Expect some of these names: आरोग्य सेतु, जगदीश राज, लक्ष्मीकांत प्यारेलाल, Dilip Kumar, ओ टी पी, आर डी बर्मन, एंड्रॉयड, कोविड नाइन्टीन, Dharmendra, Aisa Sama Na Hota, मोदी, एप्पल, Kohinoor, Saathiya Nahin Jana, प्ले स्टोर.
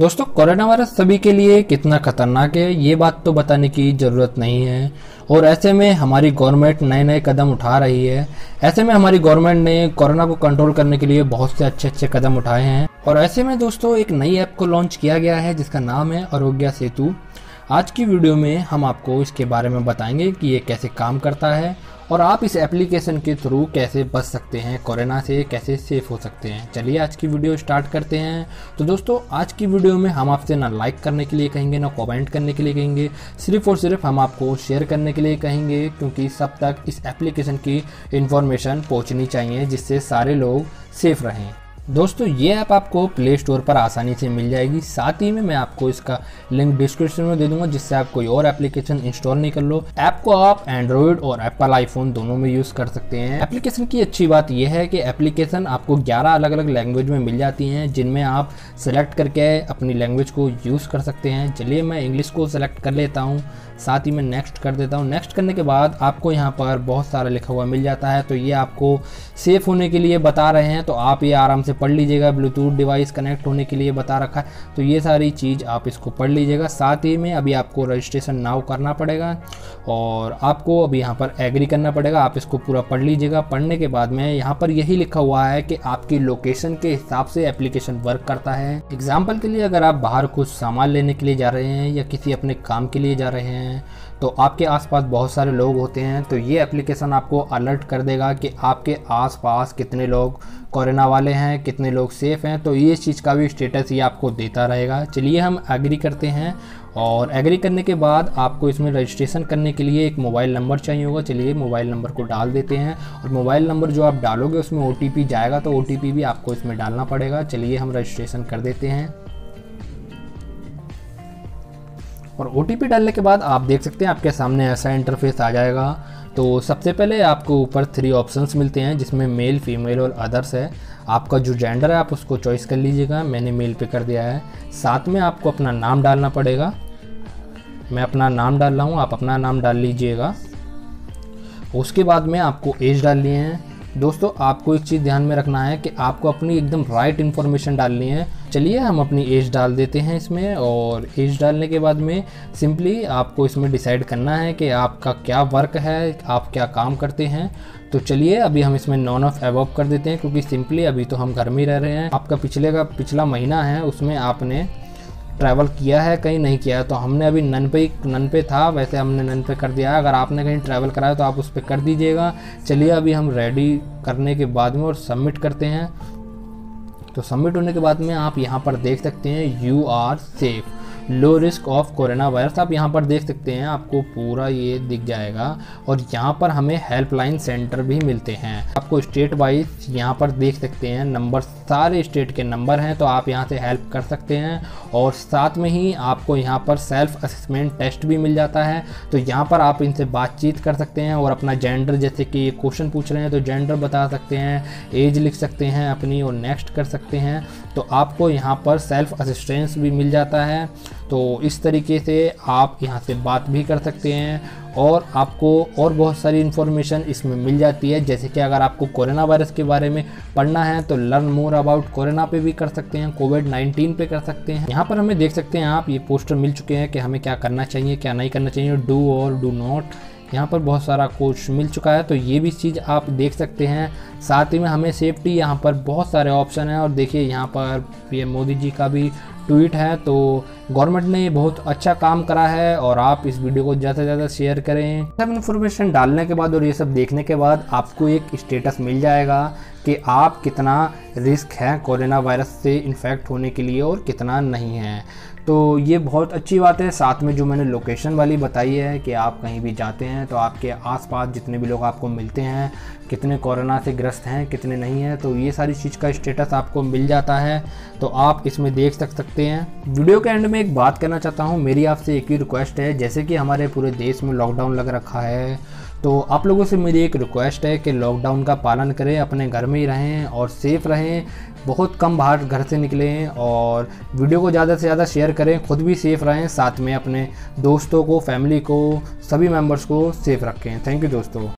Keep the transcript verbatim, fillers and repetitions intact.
दोस्तों, corona virus सभी के लिए कितना खतरनाक है ये बात तो बताने की ज़रूरत नहीं है। और ऐसे में हमारी गवर्नमेंट नए नए कदम उठा रही है। ऐसे में हमारी गवर्नमेंट ने कोरोना को कंट्रोल करने के लिए बहुत से अच्छे अच्छे कदम उठाए हैं। और ऐसे में दोस्तों एक नई ऐप को लॉन्च किया गया है जिसका नाम है आरोग्य सेतु। आज की वीडियो में हम आपको इसके बारे में बताएंगे कि ये कैसे काम करता है और आप इस एप्लीकेशन के थ्रू कैसे बच सकते हैं, कोरोना से कैसे सेफ हो सकते हैं। चलिए आज की वीडियो स्टार्ट करते हैं। तो दोस्तों आज की वीडियो में हम आपसे ना लाइक करने के लिए कहेंगे ना कमेंट करने के लिए कहेंगे, सिर्फ और सिर्फ हम आपको शेयर करने के लिए कहेंगे, क्योंकि सब तक इस एप्लीकेशन की इन्फॉर्मेशन पहुँचनी चाहिए जिससे सारे लोग सेफ रहें। दोस्तों ये ऐप आपको प्ले स्टोर पर आसानी से मिल जाएगी। साथ ही में मैं आपको इसका लिंक डिस्क्रिप्शन में दे दूंगा, जिससे आप कोई और एप्लीकेशन इंस्टॉल नहीं कर लो। ऐप को आप एंड्रॉयड और एप्पल आईफोन दोनों में यूज़ कर सकते हैं। एप्लीकेशन की अच्छी बात यह है कि एप्लीकेशन आपको ग्यारह अलग अलग लैंग्वेज में मिल जाती हैं, जिनमें आप सेलेक्ट करके अपनी लैंग्वेज को यूज़ कर सकते हैं। चलिए मैं इंग्लिश को सेलेक्ट कर लेता हूँ, साथ ही मैं नेक्स्ट कर देता हूँ। नेक्स्ट करने के बाद आपको यहाँ पर बहुत सारा लिखा हुआ मिल जाता है। तो ये आपको सेफ़ होने के लिए बता रहे हैं, तो आप ये आराम से पढ़ लीजिएगा। ब्लूटूथ डिवाइस कनेक्ट होने के लिए बता रखा है, तो ये सारी चीज़ आप इसको पढ़ लीजिएगा। साथ ही में अभी आपको रजिस्ट्रेशन नाउ करना पड़ेगा और आपको अभी यहाँ पर एग्री करना पड़ेगा। आप इसको पूरा पढ़ लीजिएगा। पढ़ने के बाद में यहाँ पर यही लिखा हुआ है कि आपकी लोकेशन के हिसाब से एप्लीकेशन वर्क करता है। एग्जाम्पल के लिए अगर आप बाहर कुछ सामान लेने के लिए जा रहे हैं या किसी अपने काम के लिए जा रहे हैं, तो आपके आसपास बहुत सारे लोग होते हैं, तो ये एप्लीकेशन आपको अलर्ट कर देगा कि आपके आसपास कितने लोग कोरोना वाले हैं, कितने लोग सेफ़ हैं। तो ये चीज़ का भी स्टेटस ये आपको देता रहेगा। चलिए हम एग्री करते हैं। और एग्री करने के बाद आपको इसमें रजिस्ट्रेशन करने के लिए एक मोबाइल नंबर चाहिए होगा। चलिए मोबाइल नंबर को डाल देते हैं। और मोबाइल नंबर जो आप डालोगे उसमें ओ टी पी जाएगा, तो ओ टी पी भी आपको इसमें डालना पड़ेगा। चलिए हम रजिस्ट्रेशन कर देते हैं। और ओ टी पी डालने के बाद आप देख सकते हैं आपके सामने ऐसा इंटरफेस आ जाएगा। तो सबसे पहले आपको ऊपर थ्री ऑप्शंस मिलते हैं, जिसमें मेल, फीमेल और अदर्स है। आपका जो जेंडर है आप उसको चॉइस कर लीजिएगा। मैंने मेल पे कर दिया है। साथ में आपको अपना नाम डालना पड़ेगा। मैं अपना नाम डाल रहा हूँ, आप अपना नाम डाल लीजिएगा। उसके बाद में आपको एज डालनी है। दोस्तों आपको एक चीज़ ध्यान में रखना है कि आपको अपनी एकदम राइट इन्फॉर्मेशन डालनी है। चलिए हम अपनी एज डाल देते हैं इसमें। और एज डालने के बाद में सिंपली आपको इसमें डिसाइड करना है कि आपका क्या वर्क है, आप क्या काम करते हैं। तो चलिए अभी हम इसमें नॉन ऑफ एबव कर देते हैं, क्योंकि सिंपली अभी तो हम घर में रह रहे हैं। आपका पिछले का पिछला महीना है उसमें आपने ट्रैवल किया है कहीं नहीं किया है, तो हमने अभी नन पे नन पे था, वैसे हमने नन पे कर दिया है। अगर आपने कहीं ट्रैवल कराया तो आप उस पर कर दीजिएगा। चलिए अभी हम रेडी करने के बाद में और सबमिट करते हैं। तो सबमिट होने के बाद में आप यहाँ पर देख सकते हैं you are safe, low risk of corona virus. आप यहाँ पर देख सकते हैं, आपको पूरा ये दिख जाएगा। और यहाँ पर हमें हेल्पलाइन सेंटर भी मिलते हैं। आपको स्टेट वाइज यहाँ पर देख सकते हैं नंबर, सारे स्टेट के नंबर हैं, तो आप यहाँ से हेल्प कर सकते हैं। और साथ में ही आपको यहाँ पर सेल्फ असेसमेंट टेस्ट भी मिल जाता है, तो यहाँ पर आप इनसे बातचीत कर सकते हैं। और अपना जेंडर, जैसे कि ये क्वेश्चन पूछ रहे हैं, तो जेंडर बता सकते हैं, एज लिख सकते हैं अपनी और नेक्स्ट कर सकते हैं। तो आपको यहाँ पर सेल्फ असिस्टेंस भी मिल जाता है। तो इस तरीके से आप यहाँ से बात भी कर सकते हैं। और आपको और बहुत सारी इन्फॉर्मेशन इसमें मिल जाती है, जैसे कि अगर आपको कोरोना वायरस के बारे में पढ़ना है तो लर्न मोर अबाउट कोरोना पे भी कर सकते हैं, कोविड नाइन्टीन पे कर सकते हैं। यहाँ पर हमें देख सकते हैं आप ये पोस्टर मिल चुके हैं कि हमें क्या करना चाहिए क्या नहीं करना चाहिए, डू और डू नॉट, यहाँ पर बहुत सारा कोर्स मिल चुका है। तो ये भी चीज़ आप देख सकते हैं। साथ ही में हमें सेफ्टी, यहाँ पर बहुत सारे ऑप्शन हैं। और देखिए यहाँ पर पी एम मोदी जी का भी ट्वीट है। तो गवर्नमेंट ने बहुत अच्छा काम करा है। और आप इस वीडियो को ज़्यादा से ज़्यादा शेयर करें। सब इन्फॉर्मेशन डालने के बाद और ये सब देखने के बाद आपको एक स्टेटस मिल जाएगा कि आप कितना रिस्क है कोरोना वायरस से इन्फेक्ट होने के लिए और कितना नहीं है। तो ये बहुत अच्छी बात है। साथ में जो मैंने लोकेशन वाली बताई है कि आप कहीं भी जाते हैं तो आपके आसपास जितने भी लोग आपको मिलते हैं, कितने कोरोना से ग्रस्त हैं कितने नहीं हैं, तो ये सारी चीज़ का स्टेटस आपको मिल जाता है। तो आप इसमें देख सकते हैं। वीडियो के एंड में एक बात करना चाहता हूँ, मेरी आपसे एक ही रिक्वेस्ट है, जैसे कि हमारे पूरे देश में लॉकडाउन लग रखा है, तो आप लोगों से मेरी एक रिक्वेस्ट है कि लॉकडाउन का पालन करें, अपने घर में ही रहें और सेफ़ रहें, बहुत कम बाहर घर से निकलें। और वीडियो को ज़्यादा से ज़्यादा शेयर करें, खुद भी सेफ़ रहें, साथ में अपने दोस्तों को, फैमिली को, सभी मेंबर्स को सेफ़ रखें। थैंक यू दोस्तों।